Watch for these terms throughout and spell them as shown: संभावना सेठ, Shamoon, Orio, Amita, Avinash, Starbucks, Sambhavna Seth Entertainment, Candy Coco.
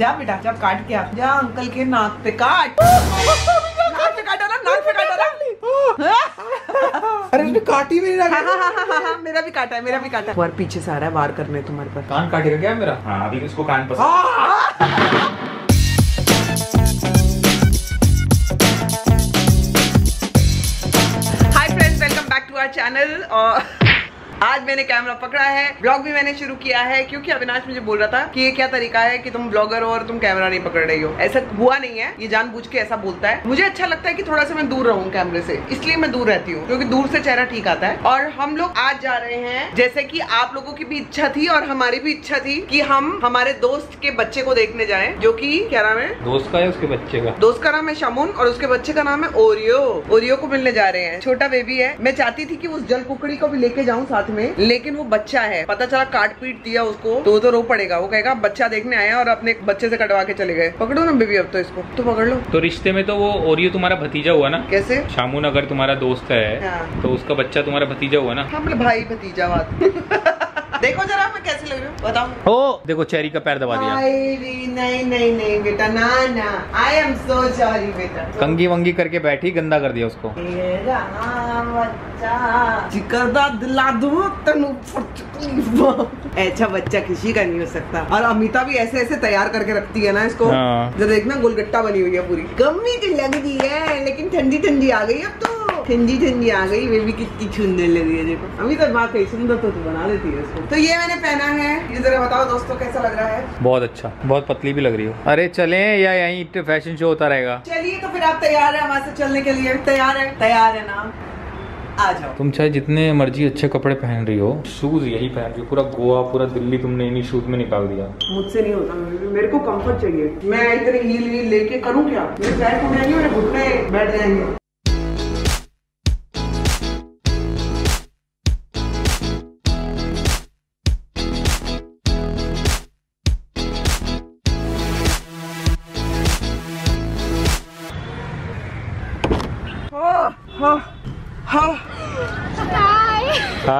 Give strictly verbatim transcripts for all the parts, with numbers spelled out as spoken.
जा बेटा जा, काट के आ जा, अंकल के नाक पे काट, नाक पे काटा ना, नाक पे काटा ना। अरे उसने काटी मेरी नाक। मेरा भी काटा है, मेरा भी काटा है। और पीछे से आ रहा है वार करने तुम्हारे पर। कान काटेगा क्या मेरा? हाँ अभी इसको कान पसंद। चैनल और आज मैंने कैमरा पकड़ा है, ब्लॉग भी मैंने शुरू किया है क्योंकि अविनाश मुझे बोल रहा था कि ये क्या तरीका है कि तुम ब्लॉगर हो और तुम कैमरा नहीं पकड़ रही हो। ऐसा हुआ नहीं है, ये जानबूझ के ऐसा बोलता है। मुझे अच्छा लगता है कि थोड़ा सा मैं दूर रहूं कैमरे से, इसलिए मैं दूर रहती हूँ क्योंकि दूर से चेहरा ठीक आता है। और हम लोग आज जा रहे हैं, जैसे की आप लोगों की भी इच्छा थी और हमारी भी इच्छा थी की हम हमारे दोस्त के बच्चे को देखने जाए, जो की क्या नाम है दोस्त का है, उसके बच्चे का, दोस्त का नाम है शमून और उसके बच्चे का नाम है ओरियो। ओरियो को मिलने जा रहे हैं, छोटा बेबी है। मैं चाहती थी की उस जल कुकड़ी को भी लेके जाऊँ साथ में, लेकिन वो बच्चा है, पता चला काट पीट दिया उसको तो तो रो पड़ेगा। वो कहेगा बच्चा देखने आया और अपने बच्चे से कटवा के चले गए। पकड़ो ना बेबी, अब तो इसको तो पकड़ लो। तो रिश्ते में तो वो ओरियो तुम्हारा भतीजा हुआ ना? कैसे? शामून अगर तुम्हारा दोस्त है हाँ। तो उसका बच्चा तुम्हारा भतीजा हुआ ना? हम भाई भतीजा बात। देखो जरा मैं कैसे लग रही हूँ बताओ। ओ देखो चेरी का पैर दबा दिया। नहीं नहीं नहीं बेटा ना ना, आई एम सो सॉरी बेटा। कंगी वंगी करके बैठी, गंदा कर दिया उसको। ऐसा बच्चा किसी का नहीं हो सकता। और अमिता भी ऐसे ऐसे तैयार करके रखती है ना इसको, जो देखना गोलगट्टा बनी हुई है पूरी। गम्मी तो लग रही है लेकिन ठंडी ठंडी आ गई, अब तो ठंडी ठंडी आ गई। बेबी कितनी छूने लगी है देखो। अभी तो बात कही, सुंदर तो तू बना देती है इसको। तो ये मैंने पहना है, ये जरा बताओ दोस्तों कैसा लग रहा है? बहुत अच्छा, बहुत पतली भी लग रही हो। अरे चलें या यहीं फैशन शो होता रहेगा? चलिए तो फिर आप तैयार है हमारे साथ चलने के लिए? तैयार है, तैयार है ना, आ जाओ। तुम चाहे जितने मर्जी अच्छे कपड़े पहन रही हो, शूज यही पहन रही हो, पूरा गोवा पूरा दिल्ली तुमने इन्हीं शूज में निकाल दिया। मुझसे नहीं होता, मेरे को कंफर्ट चाहिए। मैं इतने हील हील लेके करूँ क्या? मेरे पैर टूटेंगे, मेरे घुटने बैठ जाएंगे।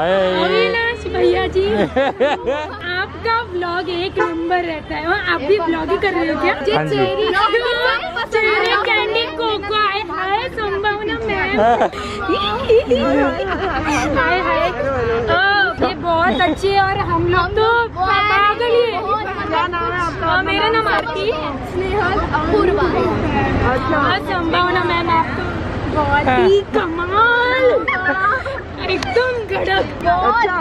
अविनाश भैया जी आपका व्लॉग एक नंबर रहता है। वहाँ आप भी व्लॉगिंग कर रहे हो क्या? चेरी कैंडी कोको आए हाय संभावना मैम, हाय हाय, ये बहुत अच्छे। और हम लोग तो पागल ही है। मेरा नाम आरती स्नेहल पूर्वा। अच्छा संभावना मैम आप तो बहुत ही कमाल, एकदम गड़क। अच्छा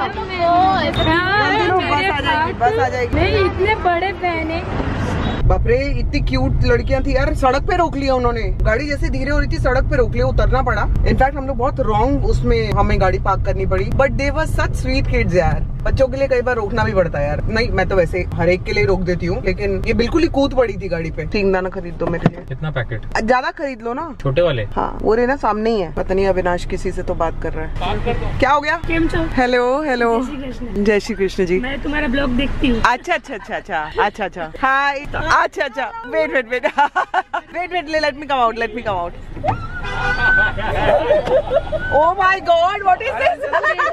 बस आ जाएगी, नहीं इतने बड़े पहने। बापरे इतनी क्यूट लड़कियां थी यार, सड़क पे रोक लिया उन्होंने। गाड़ी जैसे धीरे हो रही थी, सड़क पे रोक लिया, उतरना पड़ा। इनफैक्ट हम लोग बहुत रॉन्ग उसमें हमें गाड़ी पार्क करनी पड़ी, but they were such sweet kids यार। बच्चों के लिए कई बार रोकना भी पड़ता है यार। नहीं मैं तो वैसे हर एक के लिए रोक देती हूँ, लेकिन ये बिल्कुल ही कूद पड़ी थी गाड़ी पे। तीन दाना खरीद दो मेरे लिए। कितना पैकेट? ज्यादा खरीद लो ना, छोटे वाले। हाँ वो रे ना सामने ही है। पता नहीं अविनाश किसी से तो बात कर रहा है, क्या हो गया? हेलो हेलो, जय श्री कृष्ण जी, मैं तुम्हारा ब्लॉग देखती हूँ। अच्छा अच्छा अच्छा अच्छा अच्छा अच्छा हाय, अच्छा अच्छा wait wait wait wait wait let me come out, let me come out. Oh my god what is this?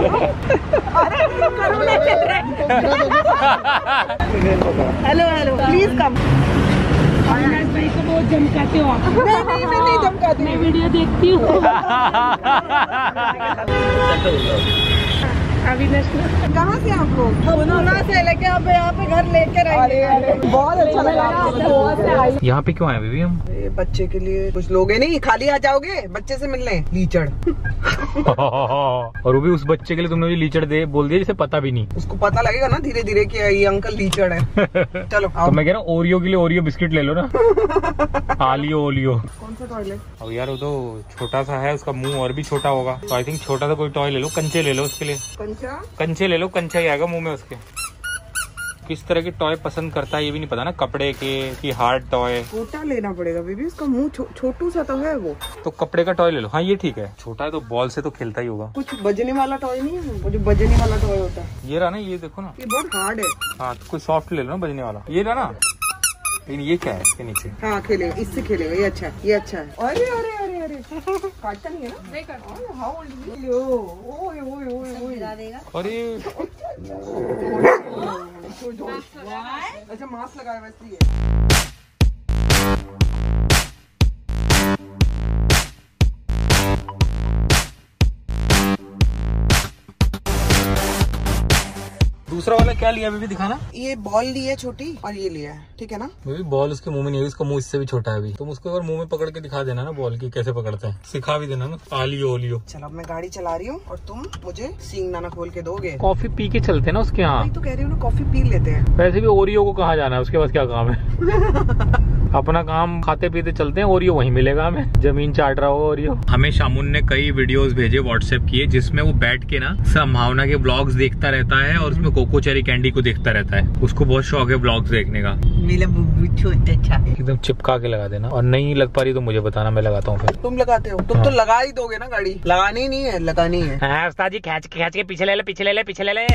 अरे करोड़े चेहरे। Hello hello please come. Avinash भाई को बहुत धमकाते हो आप। नहीं नहीं मैं नहीं धमकाती, मैं वीडियो देखती हूँ। अविनाश कहाँ से आप लोग? पुणे से लेके आप यहाँ पे घर लेके रहेंगे। बहुत अच्छा लगा। यहाँ पे क्यों आए बीबी हम? बच्चे के लिए कुछ लोग है नहीं, खाली आ जाओगे बच्चे से मिलने, लीचड़। और वो भी उस बच्चे के लिए तुमने भी लीचड़ दे बोल दिया, जिसे पता भी नहीं। उसको पता लगेगा ना धीरे धीरे कि ये अंकल लीचड़ है। चलो तो मैं कह रहा हूँ ओरियो के लिए ओरियो बिस्किट ले लो ना। आलियो ओलियो। कौन सा टॉय ले? अब यार वो तो छोटा सा है, उसका मुँह और भी छोटा होगा, तो आई थिंक छोटा सा कोई टॉय ले लो। कंचे ले लो उसके लिए, कंचा कंचे ले लो, कंचा ही आएगा मुँह में उसके। किस तरह के टॉय पसंद करता है ये भी नहीं पता ना, कपड़े के कि हार्ड टॉय। छोटा लेना पड़ेगा बेबी, उसका मुंह छोटू सा तो है वो। तो कपड़े का टॉय ले लो। हाँ ये ठीक है, छोटा है तो बॉल से तो खेलता ही होगा। कुछ बजने वाला टॉय नहीं है वो, जो बजने वाला टॉय होता है ये रहा ना, ये देखो ना, ये बहुत हार्ड है। हाँ तो कोई सॉफ्ट ले लो ना, बजने वाला ये रहा ना। लेकिन ये क्या है इसके नीचे? हाँ खेलेगा, इससे खेलेगा, ये अच्छा है, ये अच्छा है। अरे अरे अरे अरे अरे काटता नहीं है ना, नहीं काटता। How old is he? लो ओए ओए ओए ओए गिरा देगा। अरे अच्छा मास्क लगाया हुआ इसलिए। दूसरा वाला क्या लिया अभी दिखाना? ये बॉल ली है छोटी और ये लिया है, ठीक है ना? बेबी बॉल उसके मुंह में नहीं है, उसका मुंह इससे भी छोटा है अभी। तुम उसको अगर मुंह में पकड़ के दिखा देना ना बॉल की कैसे पकड़ते हैं, सिखा भी देना ना। आलियो ओलियो। चलो मैं गाड़ी चला रही हूँ और तुम मुझे सींग नाना खोल के दोगे। कॉफी पी के चलते ना उसके यहाँ, तो कह रही हूँ ना कॉफी पी लेते हैं। वैसे भी ओरियो को कहाँ जाना है, उसके पास क्या काम है। अपना काम खाते पीते चलते हैं, ओरियो वहीं मिलेगा हमें। जमीन चाट रहा हो ओरियो। हमें शामून ने कई वीडियोस भेजे व्हाट्सएप किए जिसमें वो बैठ के ना संभावना के ब्लॉग्स देखता रहता है और उसमें कोको चेरी कैंडी को देखता रहता है। उसको बहुत शौक है ब्लॉग्स देखने का। एकदम चिपका के लगा देना और नहीं लग पा रही तो मुझे बताना, मैं लगाता हूँ। तुम लगाते हो? तुम हाँ। तो लगा ही दोगे ना, गाड़ी लगानी नहीं है, लगानी है। हाँ उस्ताद जी खींच खींच के पीछे ले ले, पीछे ले ले, पीछे ले ले।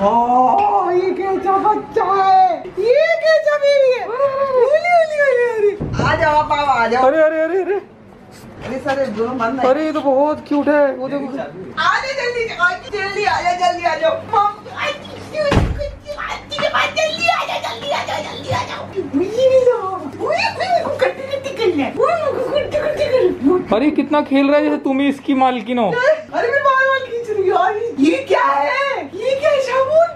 ये क्या अच्छा बच्चा है, ये क्या अच्छा बेबी है। ओली ओली ओली ओली आ जाओ आप, आ जाओ। अरे अरे अरे अरे अरे सारे दोनों बंद है। अरे ये तो बहुत क्यूट है। वो देखो आ जा जल्दी, जल्दी आ जा, जल्दी आ जाओ। मम आई क्यूट आंटी के पास, जल्दी आ जा, जल्दी आ जा, जल्दी आ जाओ। मुझे भी दो, ओए कुट्टी कुट्टी कर ले, वो कुट्टी कुट्टी कर। अरे कितना खेल रहा है जैसे तुम ही इसकी मालकिन हो। अरे मैं बाल बाल खींच रही हूं। ये क्या है, ये क्या है शामून?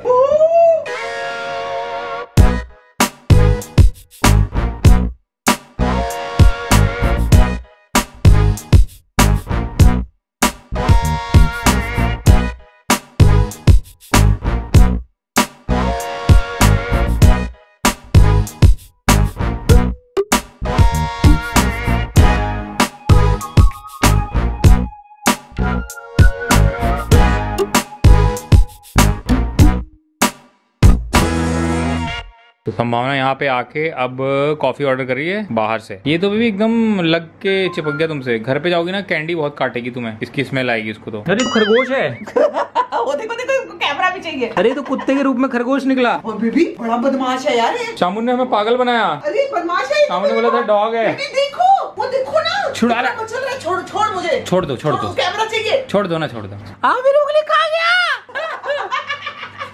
तो संभावना यहाँ पे आके अब कॉफी ऑर्डर कर रही है बाहर से। ये तो भी एकदम लग के चिपक गया तुमसे। घर पे जाओगी ना कैंडी बहुत काटेगी तुम्हें, इसकी स्मेल आएगी उसको तो। अरे खरगोश है। वो देखो देखो, इसको कैमरा भी चाहिए। अरे तो कुत्ते के रूप में खरगोश निकला। और बेबी बड़ा बदमाश है यार। शामून ने हमें पागल बनाया। अरे बदमाश है, शामून ने बोला था डॉग है। देखो वो देखो ना, छुड़ा रहा। छोड़ छोड़ मुझे, छोड़ दो छोड़ दो, कैमरा चाहिए। छोड़ दो ना, छोड़ दो। हाँ मेरे उंगली खा गया।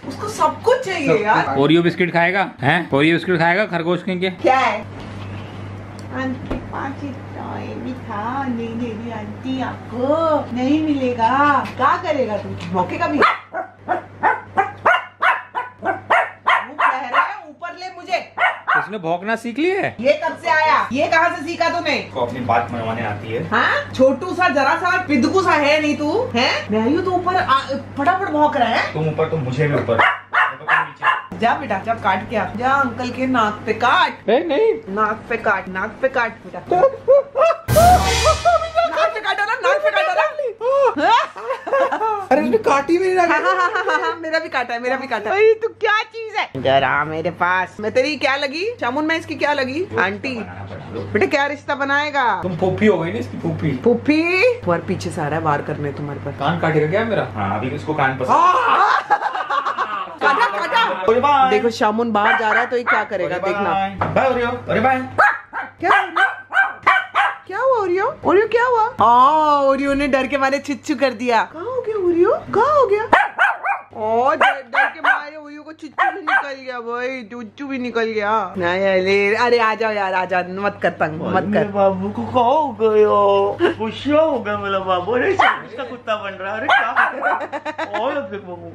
उसको सब कुछ चाहिए यार। ओरियो बिस्किट खाएगा, हैं? ओरियो बिस्किट खाएगा खरगोश के लिए। क्या है आंटी, पाँच टॉय भी था। नहीं नहीं आंटी आपको नहीं मिलेगा। क्या करेगा तुम, मौके का भी उसने भौंकना सीख लिया है। ये कब से आया, ये कहाँ से सीखा तूने? तो अपनी बात मनवाने आती है। हाँ छोटू सा, जरा सा पिदकू सा है नहीं तू है। मैं यू तो ऊपर फटाफट भौंक रहा है। तुम ऊपर, तुम मुझे भी ऊपर। जा बेटा, जब काट के आप जा अंकल के नाक पे काट। ए, नहीं नाक पे काट, नाक पे काट बेटा। नाक पे काटा ना, नाक पे काटा ना। अरे उसने काटी मेरी नाक। मेरा भी काटा है, मेरा भी काटा है। तू क्या चीज है जरा मेरे पास। मैं तेरी क्या लगी शामून, मैं इसकी क्या लगी आंटी? बेटा क्या रिश्ता बनाएगा? तुम फूफी हो गई ना इसकी, फूफी फूफी। तुम्हारे पीछे सारा वार करने, तुम्हारे पर कान काटेगा क्या मेरा? हाँ अभी इसको कान पसंद। काटा काटा। देखो शामून बाहर जा रहा है तो ये क्या करेगा देखना। बाय ओरियो, अरे बाय। क्या क्या हुआ ओरियो? ओरियो क्या हुआ? हाँ ओरियो ने डर के मारे छिच्चू कर दिया। कहाँ हो गया ओरियो, कहाँ हो गया? ओ डर के मारे ओरियो को छिच्चू भी निकल गया भाई, चुच्चू भी निकल गया। नहीं अरे आ जाओ यार, आ जाओ, मत कर तंग, मत कर। बाबू को कहाँ हो गए हो, गुस्सा हो गया मेरा बाबू। अरे उसका कुत्ता बन रहा है। अरे क्या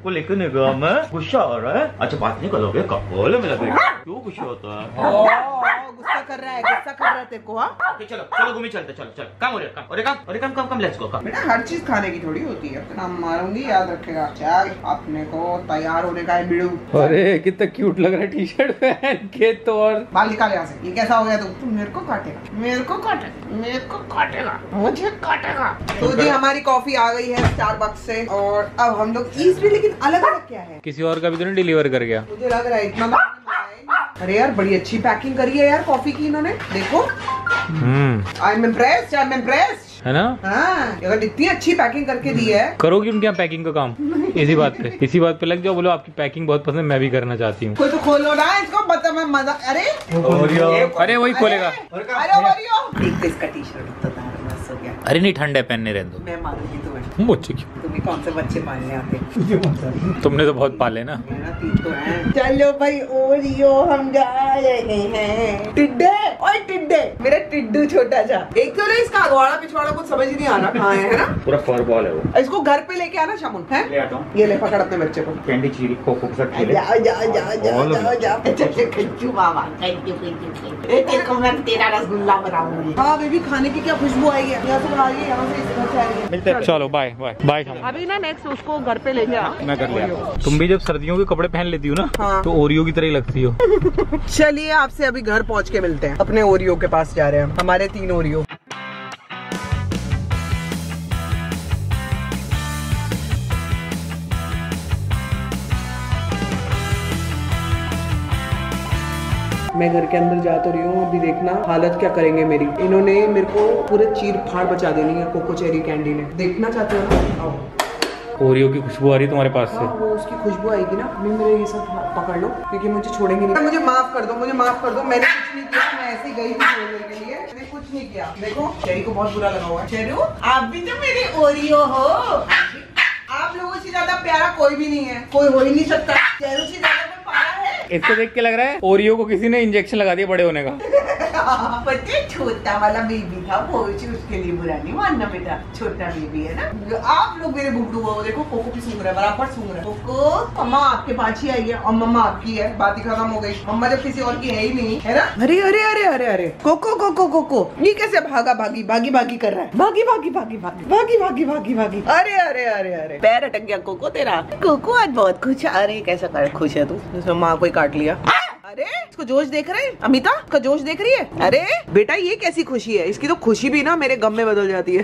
को लेकर नहीं गया, मैं गुस्सा हो रहा है। अच्छा बात नहीं करोगे, बोले मेरा क्यों गुस्सा होता है? गुस्सा कर रहा है, गुस्सा कर रहा है तेरे को। ओके चलो चलो घूमी चलते, चलो चलो काम हो रहा है, काम और काम काम काम लेट्स गो काम। बेटा हर चीज खाने की थोड़ी होती है, अपना मारूंगी याद रखेगा। चल अपने को तैयार होने का है बिड़ू। अरे कितना क्यूट लग रहा है टी शर्ट पहन के। तो और बाल निकाल यहाँ से, ये कैसा हो गया तू? तुम मेरे को काटेगा, मेरे को काटेगा, मेरे को काटेगा, मुझे काटेगा। तो जी हमारी कॉफी आ गई है स्टारबक्स से और अब हम लोग ईस्टली, लेकिन अलग अलग क्या है? किसी और का भी तो नहीं डिलीवर कर गया मुझे लग रहा है इतना। अरे यार बड़ी अच्छी पैकिंग करी है यार कॉफी की इन्होंने, देखो। I am impressed, I am impressed. है ना। हाँ, अगर इतनी अच्छी पैकिंग करके दी है। करोगी उनके यहाँ पैकिंग का काम? इसी बात पे इसी बात पे लग जाओ, बोलो आपकी पैकिंग बहुत पसंद, मैं भी करना चाहती हूँ। तो खोलो ना इसको, बता मैं मजा। अरे ओरियो, अरे वही खोलेगा। अरे नहीं, ठंड है, पहनने रहने दो। मैं मारूंगी तुम्हें। मुझे क्यों? तुम्हें कौन से बच्चे पालने आते? तुमने तो बहुत पाले ना। मेरा तीन तो है। चलो भाई ओरियो, हम जा रहे हैं। टिड्डे, ओए टिड्डे, मेरा टिड्डू छोटा सा। एक तो ना इसका अगवाड़ा पिछवाड़ा कुछ समझ ही नहीं आ रहा कहाँ है, है ना। पूरा फर बॉल है वो। इसको घर पे लेके आना शामून, है ले आता हूं। ये ले पकड़ अपने बच्चे को। कैंडी चीरी कोको के साथ खेले। जा जा जा जा जा। चल खिच्चू बाबा, खिच्चू खिच्चू। तेरे को मैं तेरा रसगुल्ला बनाऊंगी। हां बेबी, खाने की क्या खुशबू आई है। यहाँ से बना रही है, यहाँ से इतना चाहिए। मिलते हैं, चलो बाय बाय बाय। अभी ना नेक्स्ट उसको घर पे ले जा। मैं कर लिया। तुम भी जब सर्दियों के कपड़े पहन लेती हो ना, हाँ। तो ओरियो की तरह ही लगती हो। चलिए आपसे अभी घर पहुँच के मिलते हैं। अपने ओरियो के पास जा रहे हैं, हमारे तीन ओरियो। मैं घर के अंदर जा तो रही हूँ अभी, देखना हालत क्या करेंगे मेरी। इन्होंने मेरे को पूरे चीर फाड़ बचा देनी है कोको चेरी कैंडी ने। देखना चाहते हो ना? आओ। ओरियो की खुशबू आ रही तुम्हारे पास से? वो उसकी खुशबू आएगी ना। मैं मेरे ये सब पकड़ लो क्योंकि मुझे छोड़ेंगे नहीं। मुझे माफ कर दो, मुझे माफ कर दो, मैंने कुछ नहीं किया। मैं ऐसे गई थी छोड़ने के लिए, मैंने कुछ नहीं किया। देखो चेरी को बहुत बुरा लगा हुआ है। चेरी, आप भी तो मेरे ओरियो हो। आप लोगों से ज्यादा प्यारा कोई भी नहीं है, कोई हो ही नहीं सकता। चेरी से ज्यादा कोई प्यारा है? इसको देख के लग रहा है ओरियो को किसी ने इंजेक्शन लगा दिया बड़े होने का। बच्चे छोटा वाला बेबी था वो, उसके लिए बुरा नहीं मानना बेटा, छोटा बेबी है ना। आप लोग मेरे बुड्डू हो। देखो कोको भी सूंघ रहा है, बराबर सूंघ रहा है। कोको मम्मा आपके पास ही आई है और मम्मा आपकी है। बात ही खत्म हो गई। मम्मा जब किसी और की है ही नहीं, है ना। अरे अरे अरे अरे अरे, कोको कोको कोको, ये कैसे भागा भागी भागी भागी कर रहा है? भागी भागी भागी भागी भागी भागी भागी भागी। अरे अरे अरे अरे, पैर अटक गया कोको तेरा। कोको आज बहुत खुश है। अरे कैसा कर खुश है तू, जैसे माँ कोई काट लिया। अरे इसको जोश देख रहे हैं, अमिता का जोश देख रही है। अरे बेटा ये कैसी खुशी है, इसकी तो खुशी भी ना मेरे गम में बदल जाती है।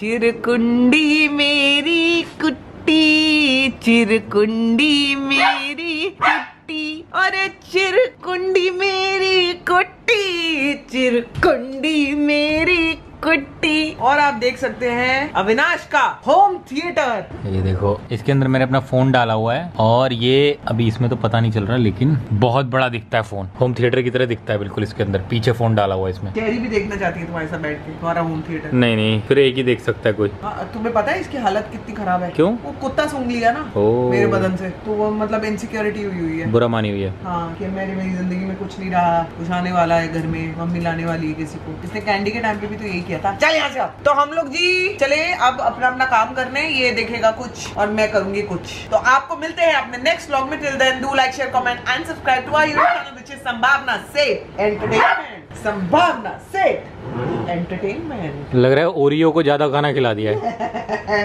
चिरकुंडी मेरी कुट्टी, चिरकुंडी मेरी कुट्टी, अरे चिरकुंडी मेरी कुट्टी, चिरकुंडी मेरी कुट्टी। और आप देख सकते हैं अविनाश का होम थिएटर। ये देखो, इसके अंदर मैंने अपना फोन डाला हुआ है और ये अभी इसमें तो पता नहीं चल रहा, लेकिन बहुत बड़ा दिखता है फोन। होम थिएटर की तरह दिखता है बिल्कुल। इसके अंदर पीछे फोन डाला हुआ है। इसमें चेरी भी देखना चाहती है तुम्हारे साथ बैठ के तुम्हारा होम थिएटर। नहीं नहीं, फिर एक ही देख सकता है कोई। तुम्हें पता है इसकी हालत कितनी खराब है? क्यों? वो कुत्ता सूंघ लिया ना मेरे बदन से, तो वो मतलब इनसिक्योरिटी हुई हुई है, बुरा मानी हुई है। हाँ, कि मेरी मेरी जिंदगी में कुछ नहीं रहा, कुछ आने वाला है घर में, मम्मी लाने वाली है किसी को। इसने कैंडी के टाइम पे भी तो यही था। चल यहाँ से। तो हम लोग जी चले अब अपना अपना काम करने। ये देखेगा कुछ और मैं करूंगी कुछ। तो आपको मिलते हैं अपने नेक्स्ट व्लॉग में। Till then do like share comment and subscribe to our YouTube channel which is संभावना सेठ entertainment. संभावना सेठ एंटरटेनमेंट। लग रहा है ओरियो को ज्यादा खाना खिला दिया है।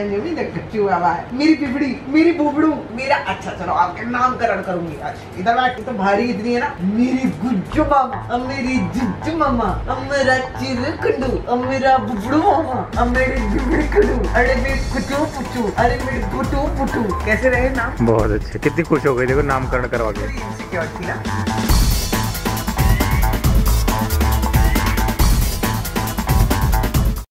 नहीं लग, मेरी पिपड़ी, मेरी बुबड़ू, मेरा अच्छा। चलो आपके नामकरण करूंगी आज। इधर बैठ, तो भारी इतनी है ना। मेरी गुज्जू मामा, अब मेरी जुज्जू मामा, अब मेरा चिरकुंडू, अब मेरा बुबड़ू मामा, अब मेरे जुबड़ू, अरे मेरे कुचू पुचू, अरे मेरे गुटू पुटू। कैसे रहे नाम? बहुत अच्छे। कितनी खुश हो गई देखो, नामकरण करवा के।